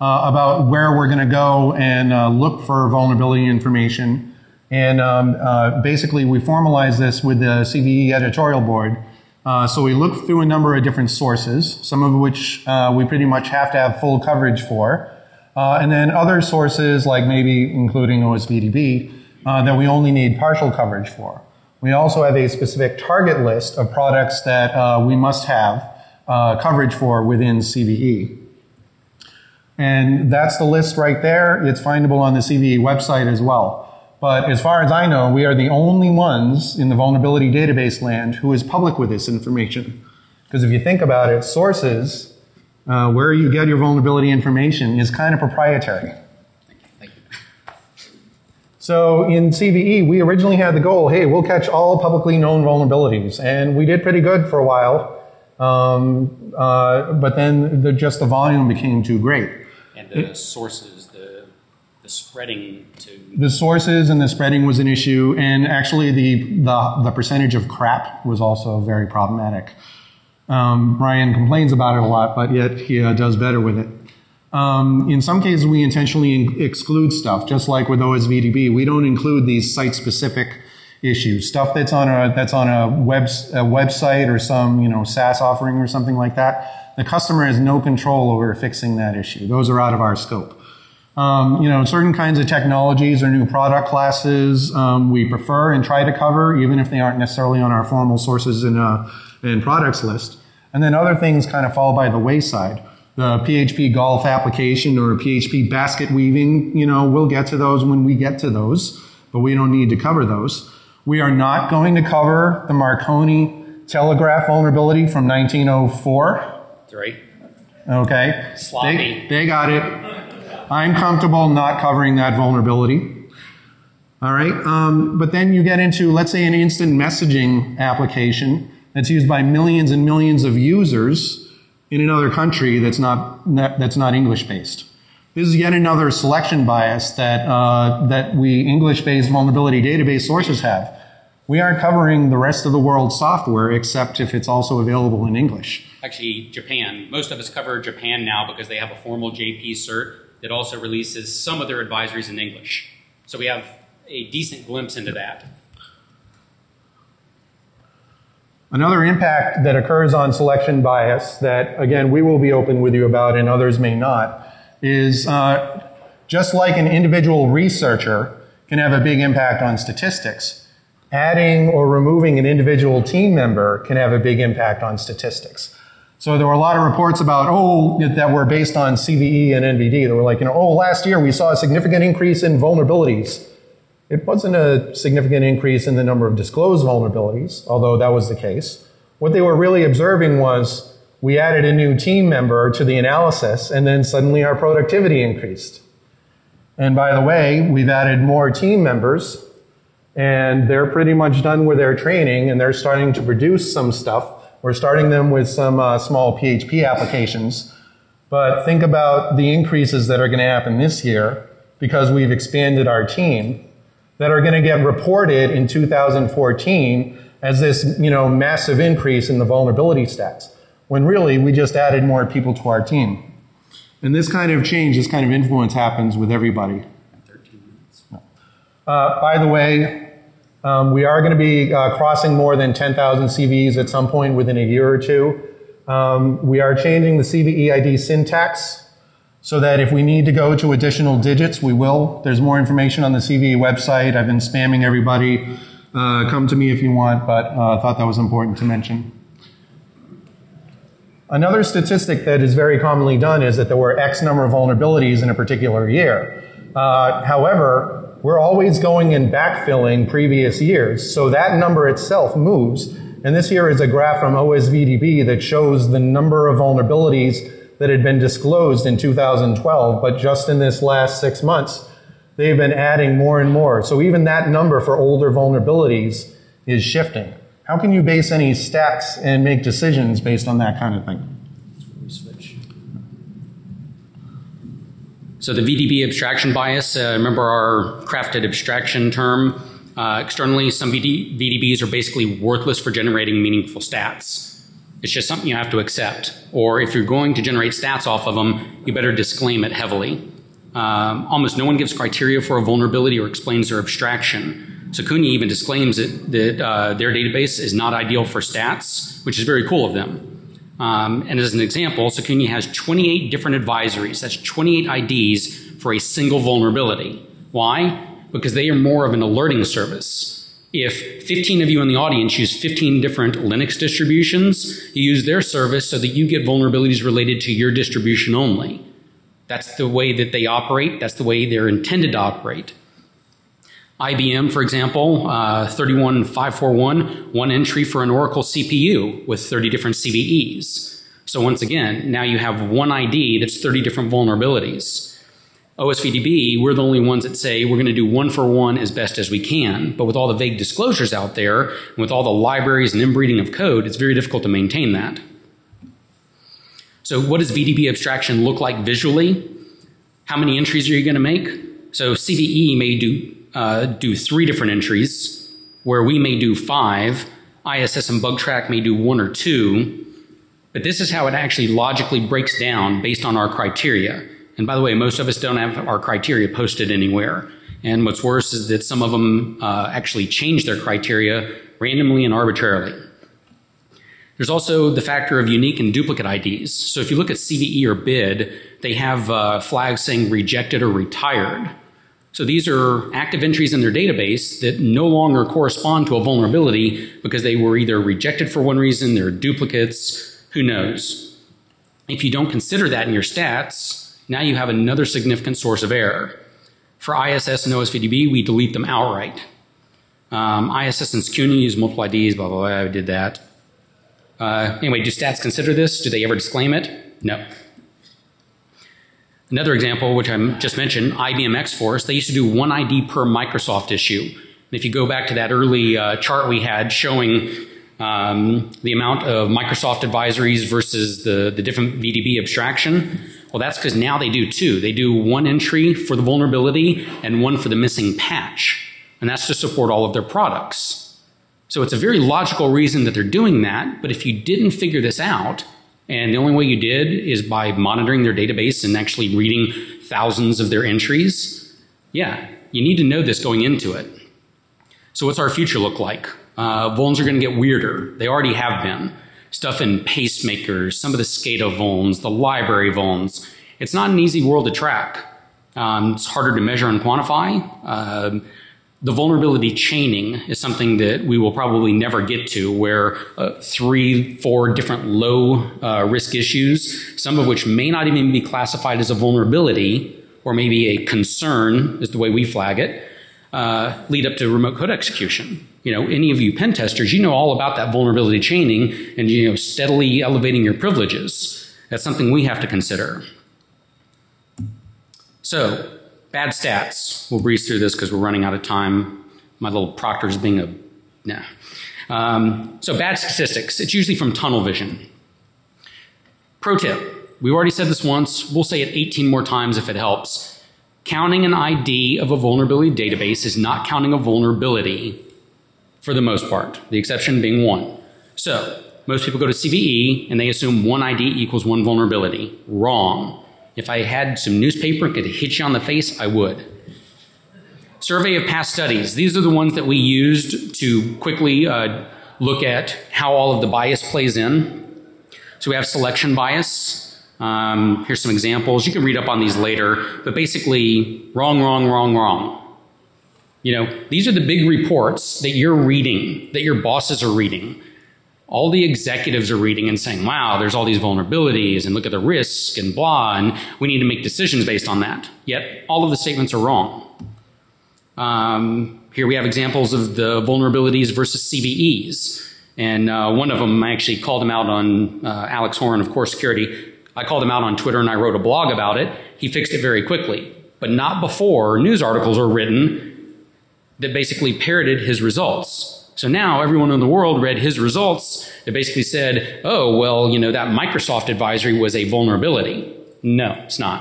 uh, about where we're going to go and uh, look for vulnerability information. And um, uh, basically, we formalized this with the C V E editorial board. Uh, so we looked through a number of different sources, some of which uh, we pretty much have to have full coverage for. Uh, and then other sources, like maybe including O S V D B, uh, that we only need partial coverage for. We also have a specific target list of products that uh, we must have uh, coverage for within C V E. And that's the list right there. It's findable on the C V E website as well. But as far as I know, we are the only ones in the vulnerability database land who is public with this information. Because if you think about it, sources, uh, where you get your vulnerability information, is kind of proprietary. Thank you. Thank you. So in C V E, we originally had the goal, hey, we'll catch all publicly known vulnerabilities. And we did pretty good for a while. Um, uh, but then the, just the volume became too great. And the it, sources, the, the spreading to... The sources and the spreading was an issue, and actually the, the, the percentage of crap was also very problematic. Um, Brian complains about it a lot, but yet he uh, does better with it. Um, in some cases, we intentionally in exclude stuff, just like with O S V D B. We don't include these site-specific issues, stuff that's on a that's on a web a website or some you know SaaS offering or something like that. The customer has no control over fixing that issue. Those are out of our scope. Um, you know, certain kinds of technologies or new product classes um, we prefer and try to cover, even if they aren't necessarily on our formal sources and uh, and products list. And then other things kind of fall by the wayside. The P H P golf application or P H P basket weaving, you know, we'll get to those when we get to those, but we don't need to cover those. We are not going to cover the Marconi telegraph vulnerability from nineteen oh four. Three. Okay. Sloppy. They, they got it. I'm comfortable not covering that vulnerability. All right. Um, but then you get into, let's say, an instant messaging application that's used by millions and millions of users in another country that's not, that's not English-based. This is yet another selection bias that, uh, that we English-based vulnerability database sources have. We aren't covering the rest of the world's software except if it's also available in English. Actually, Japan. Most of us cover Japan now because they have a formal J P cert that also releases some of their advisories in English. So we have a decent glimpse into that. Another impact that occurs on selection bias that, again, we will be open with you about and others may not, is uh, just like an individual researcher can have a big impact on statistics, adding or removing an individual team member can have a big impact on statistics. So there were a lot of reports about, oh, that were based on C V E and N V D. They were like, you know, oh, last year we saw a significant increase in vulnerabilities. It wasn't a significant increase in the number of disclosed vulnerabilities, although that was the case. What they were really observing was, we added a new team member to the analysis, and then suddenly our productivity increased. And by the way, we've added more team members, and they're pretty much done with their training, and they're starting to produce some stuff. We're starting them with some uh, small P H P applications. But think about the increases that are going to happen this year, because we've expanded our team, that are going to get reported in two thousand fourteen as this, you know, massive increase in the vulnerability stats, when really we just added more people to our team. And this kind of change, this kind of influence happens with everybody. thirteen minutes. Uh, by the way, um, we are going to be uh, crossing more than ten thousand C V Es at some point within a year or two. Um, we are changing the C V E I D syntax so that if we need to go to additional digits, we will. There's more information on the C V E website. I've been spamming everybody. Uh, come to me if you want, but I uh, thought that was important to mention. Another statistic that is very commonly done is that there were X number of vulnerabilities in a particular year. Uh, however, we're always going and backfilling previous years, so that number itself moves. And this here is a graph from O S V D B that shows the number of vulnerabilities that had been disclosed in two thousand twelve, but just in this last six months, they've been adding more and more. So even that number for older vulnerabilities is shifting. How can you base any stats and make decisions based on that kind of thing? So the V D B abstraction bias, uh, remember our crafted abstraction term? Uh, externally, some V D, V D Bs are basically worthless for generating meaningful stats. It's just something you have to accept. Or if you're going to generate stats off of them, you better disclaim it heavily. Um, almost no one gives criteria for a vulnerability or explains their abstraction. Secunia even disclaims it, that uh, their database is not ideal for stats, which is very cool of them. Um, and as an example, Secunia has twenty-eight different advisories. That's twenty-eight I Ds for a single vulnerability. Why? Because they are more of an alerting service. If fifteen of you in the audience use fifteen different Linux distributions, you use their service so that you get vulnerabilities related to your distribution only. That's the way that they operate. That's the way they're intended to operate. I B M, for example, uh, thirty-one five forty-one, one entry for an Oracle C P U with thirty different C V Es. So once again, now you have one I D that's thirty different vulnerabilities. O S V D B, we're the only ones that say we're going to do one for one as best as we can. But with all the vague disclosures out there, and with all the libraries and inbreeding of code, it's very difficult to maintain that. So what does V D B abstraction look like visually? How many entries are you going to make? So C V E may do Uh, do three different entries, where we may do five. I S S and BugTrack may do one or two. But this is how it actually logically breaks down based on our criteria. And by the way, most of us don't have our criteria posted anywhere. And what's worse is that some of them uh, actually change their criteria randomly and arbitrarily. There's also the factor of unique and duplicate I Ds. So if you look at C V E or B I D, they have uh, flags saying rejected or retired. So these are active entries in their database that no longer correspond to a vulnerability because they were either rejected for one reason, they're duplicates, who knows. If you don't consider that in your stats, now you have another significant source of error. For I S S and O S V D B, we delete them outright. Um, I S S and Secunia use multiple I Ds, blah, blah, blah, I did that. Uh, anyway, do stats consider this? Do they ever disclaim it? No. Another example, which I just mentioned, I B M X-Force, they used to do one I D per Microsoft issue. And if you go back to that early uh, chart we had showing um, the amount of Microsoft advisories versus the, the different V D B abstraction, well, that's because now they do two. They do one entry for the vulnerability and one for the missing patch. And that's to support all of their products. So it's a very logical reason that they're doing that, but if you didn't figure this out, and the only way you did is by monitoring their database and actually reading thousands of their entries. Yeah, you need to know this going into it. So what's our future look like? Uh, vulns are going to get weirder. They already have been. Stuff in pacemakers, some of the SCADA vulns, the library vulns. It's not an easy world to track. Um, it's harder to measure and quantify. Uh, The vulnerability chaining is something that we will probably never get to, where uh, three, four different low uh, risk issues, some of which may not even be classified as a vulnerability or maybe a concern is the way we flag it, uh, lead up to remote code execution. You know, any of you pen testers, you know all about that vulnerability chaining and, you know, steadily elevating your privileges. That's something we have to consider. So, bad stats. We'll breeze through this because we're running out of time. My little proctor's being a, nah. Um, so bad statistics. It's usually from tunnel vision. Pro tip. We've already said this once. We'll say it eighteen more times if it helps. Counting an I D of a vulnerability database is not counting a vulnerability for the most part, the exception being one. So most people go to C V E and they assume one I D equals one vulnerability. Wrong. If I had some newspaper and could hit you on the face, I would. Survey of past studies. These are the ones that we used to quickly uh, look at how all of the bias plays in. So we have selection bias. Um, here's some examples. You can read up on these later, but basically wrong, wrong, wrong, wrong. You know, these are the big reports that you're reading, that your bosses are reading. All the executives are reading and saying, wow, there's all these vulnerabilities and look at the risk and blah, and we need to make decisions based on that. Yet all of the statements are wrong. Um, here we have examples of the vulnerabilities versus C V Es. And uh, one of them, I actually called him out on uh, Alex Horan of Core Security. I called him out on Twitter and I wrote a blog about it. He fixed it very quickly, but not before news articles are written that basically parroted his results. So now everyone in the world read his results that basically said, oh, well, you know, that Microsoft advisory was a vulnerability. No, it's not.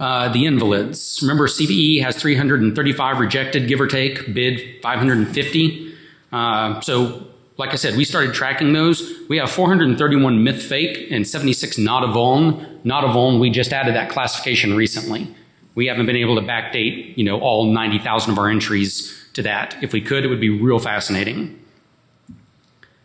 Uh, the invalids. Remember, C V E has three hundred thirty-five rejected, give or take, B I D five hundred fifty. Uh, so Like I said, we started tracking those. We have four hundred thirty-one myth-fake and seventy-six not-of-own. Not-of-own, we just added that classification recently. We haven't been able to backdate, you know, all ninety thousand of our entries to that. If we could, it would be real fascinating.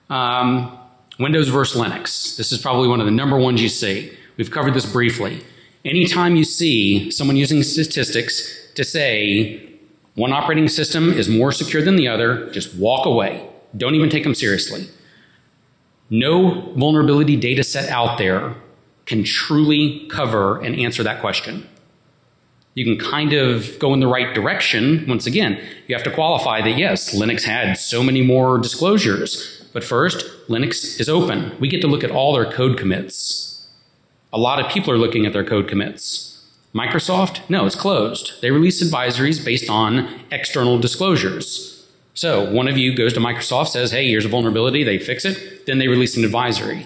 Um, Windows versus Linux. This is probably one of the number ones you see. We've covered this briefly. Anytime you see someone using statistics to say one operating system is more secure than the other, just walk away. Don't even take them seriously. No vulnerability data set out there can truly cover and answer that question. You can kind of go in the right direction. Once again, you have to qualify that, yes, Linux had so many more disclosures. But first, Linux is open. We get to look at all their code commits. A lot of people are looking at their code commits. Microsoft? No, it's closed. They release advisories based on external disclosures. So one of you goes to Microsoft, says, hey, here's a vulnerability, they fix it, then they release an advisory.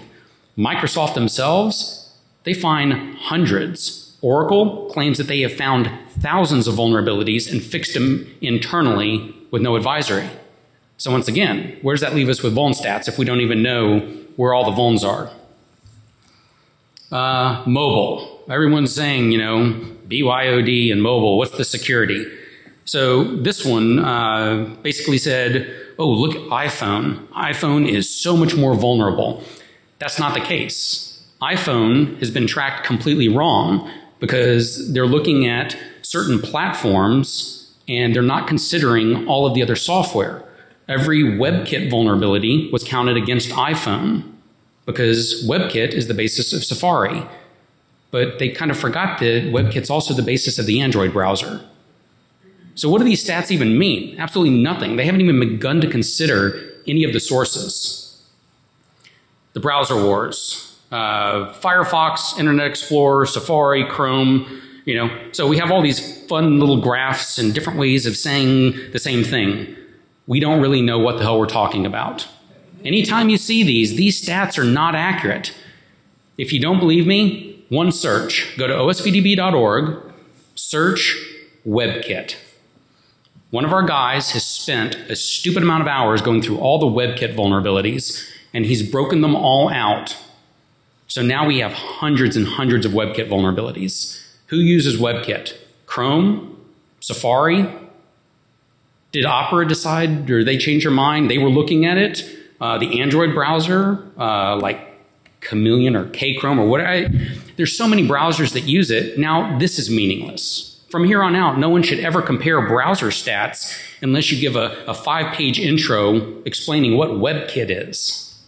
Microsoft themselves, they find hundreds. Oracle claims that they have found thousands of vulnerabilities and fixed them internally with no advisory. So once again, where does that leave us with vuln stats if we don't even know where all the vulns are? Uh, mobile. Everyone's saying, you know, B Y O D and mobile, what's the security? So this one uh, basically said, oh, look at iPhone. iPhone is so much more vulnerable. That's not the case. iPhone has been tracked completely wrong because they're looking at certain platforms and they're not considering all of the other software. Every WebKit vulnerability was counted against iPhone because WebKit is the basis of Safari. But they kind of forgot that WebKit's also the basis of the Android browser. So what do these stats even mean? Absolutely nothing. They haven't even begun to consider any of the sources. The browser wars, uh, Firefox, Internet Explorer, Safari, Chrome, you know. So we have all these fun little graphs and different ways of saying the same thing. We don't really know what the hell we're talking about. Anytime you see these, these stats are not accurate. If you don't believe me, one search. Go to O S V D B dot org, search WebKit. One of our guys has spent a stupid amount of hours going through all the WebKit vulnerabilities, and he's broken them all out. So now we have hundreds and hundreds of WebKit vulnerabilities. Who uses WebKit? Chrome? Safari? Did Opera decide, or they change their mind? They were looking at it. Uh, the Android browser, uh, like Chameleon or K-Chrome or whatever. There's so many browsers that use it. Now this is meaningless. From here on out, no one should ever compare browser stats unless you give a, a five-page intro explaining what WebKit is.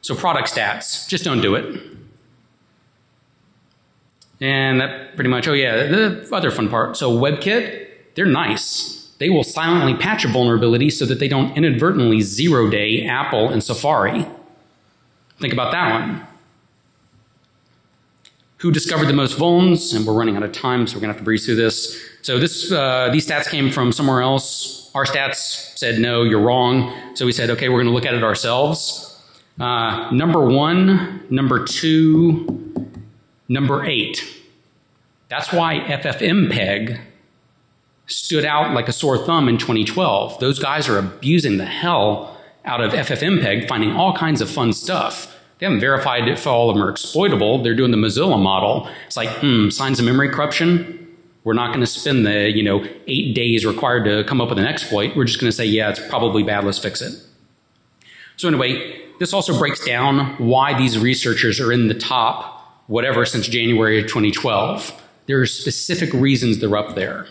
So product stats, just don't do it. And that pretty much, oh yeah, the other fun part. So WebKit, they're nice. They will silently patch a vulnerability so that they don't inadvertently zero-day Apple and Safari. Think about that one. Who discovered the most vulns, and we're running out of time, so we're gonna have to breeze through this. So this, uh, these stats came from somewhere else. Our stats said, no, you're wrong. So we said, okay, we're gonna look at it ourselves. Uh, number one, number two, number eight. That's why F F mpeg stood out like a sore thumb in twenty twelve. Those guys are abusing the hell out of F F mpeg, finding all kinds of fun stuff. They haven't verified if all of them are exploitable. They're doing the Mozilla model. It's like, hmm, signs of memory corruption. We're not going to spend the, you know, eight days required to come up with an exploit. We're just going to say, yeah, it's probably bad. Let's fix it. So anyway, this also breaks down why these researchers are in the top whatever since January of twenty twelve. There are specific reasons they're up there.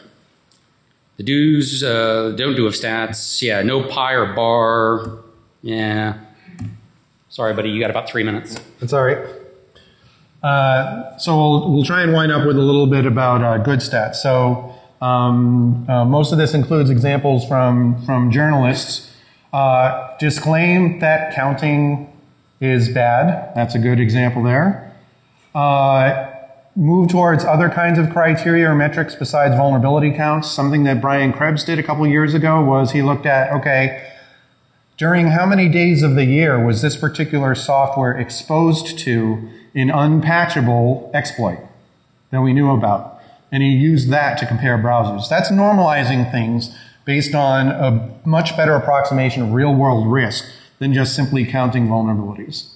The do's, uh, don't do of stats. Yeah, no pie or bar. Yeah. Sorry, buddy, you got about three minutes. That's all right. Uh, so we'll, we'll try and wind up with a little bit about uh, good stats. So um, uh, most of this includes examples from, from journalists. Uh, disclaim that counting is bad. That's a good example there. Uh, move towards other kinds of criteria or metrics besides vulnerability counts. Something that Brian Krebs did a couple of years ago was he looked at, okay, during how many days of the year was this particular software exposed to an unpatchable exploit that we knew about? And he used that to compare browsers. That's normalizing things based on a much better approximation of real-world risk than just simply counting vulnerabilities.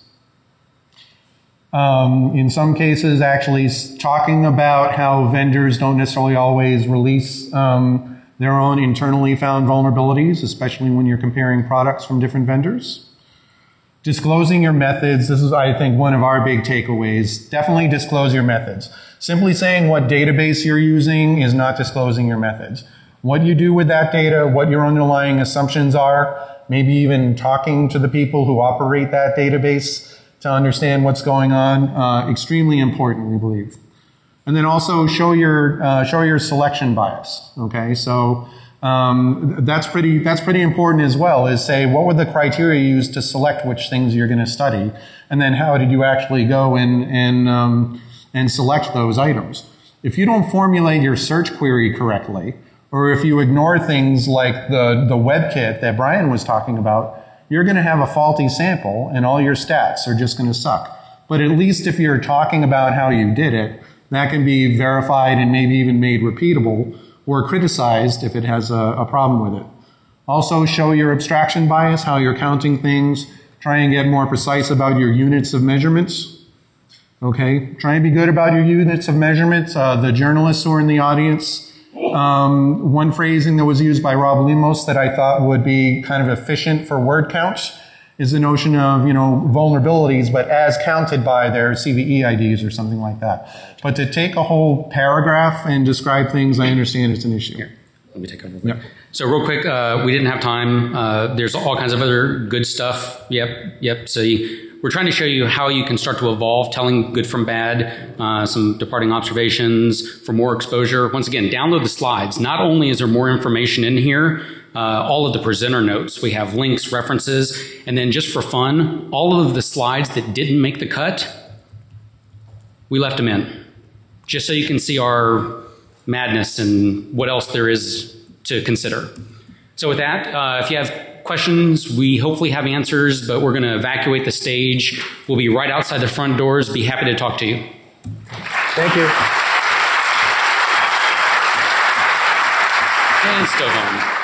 Um, in some cases, actually talking about how vendors don't necessarily always release um, their own internally found vulnerabilities, especially when you're comparing products from different vendors. Disclosing your methods. This is, I think, one of our big takeaways. Definitely disclose your methods. Simply saying what database you're using is not disclosing your methods. What you do with that data, what your underlying assumptions are, maybe even talking to the people who operate that database to understand what's going on, uh, extremely important, we believe. And then also show your, uh, show your selection bias, okay? So um, that's, pretty, that's pretty important as well, is say what were the criteria you used to select which things you're gonna study, and then how did you actually go and, and, um, and select those items. If you don't formulate your search query correctly, or if you ignore things like the, the WebKit that Brian was talking about, you're gonna have a faulty sample and all your stats are just gonna suck. But at least if you're talking about how you did it, that can be verified and maybe even made repeatable or criticized if it has a, a problem with it. Also show your abstraction bias, how you're counting things. Try and get more precise about your units of measurements. Okay, try and be good about your units of measurements. Uh, the journalists who are in the audience, Um, one phrasing that was used by Rob Limos that I thought would be kind of efficient for word counts is the notion of, you know, vulnerabilities, but as counted by their C V E I Ds or something like that. But to take a whole paragraph and describe things, I understand it's an issue. Here, let me take over. Yep. So real quick, uh, we didn't have time. Uh, there's all kinds of other good stuff. Yep, yep. So you, we're trying to show you how you can start to evolve, telling good from bad, uh, some departing observations for more exposure. Once again, download the slides. Not only is there more information in here, uh, all of the presenter notes, we have links, references, and then just for fun, all of the slides that didn't make the cut, we left them in. Just so you can see our madness and what else there is to consider. So with that, uh, if you have questions, we hopefully have answers, but we're going to evacuate the stage. We'll be right outside the front doors. Be happy to talk to you. Thank you. And still home.